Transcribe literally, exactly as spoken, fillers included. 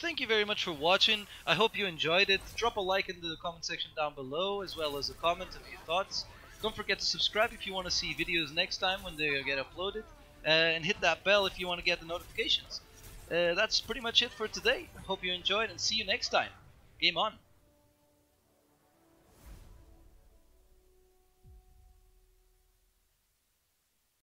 Thank you very much for watching. I hope you enjoyed it. Drop a like in the comment section down below, as well as a comment of your thoughts. Don't forget to subscribe if you want to see videos next time when they get uploaded, uh, and hit that bell if you want to get the notifications. Uh, that's pretty much it for today. Hope you enjoyed, and see you next time. Game on!